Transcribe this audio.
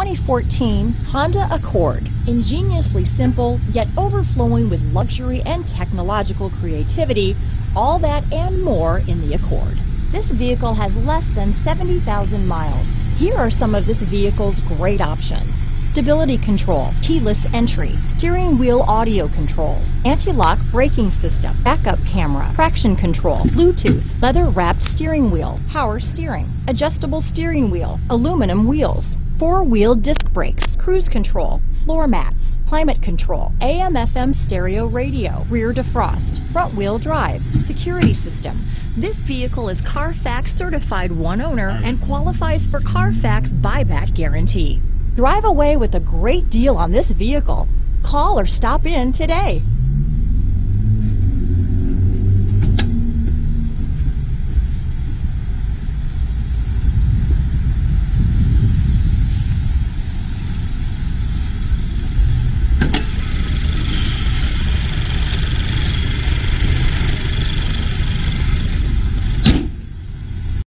2014 Honda Accord. Ingeniously simple, yet overflowing with luxury and technological creativity. All that and more in the Accord. This vehicle has less than 70,000 miles. Here are some of this vehicle's great options. Stability control, keyless entry, steering wheel audio controls, anti-lock braking system, backup camera, traction control, Bluetooth, leather-wrapped steering wheel, power steering, adjustable steering wheel, aluminum wheels, four-wheel disc brakes, cruise control, floor mats, climate control, AM/FM stereo radio, rear defrost, front-wheel drive, security system. This vehicle is Carfax certified one owner and qualifies for Carfax buyback guarantee. Drive away with a great deal on this vehicle. Call or stop in today.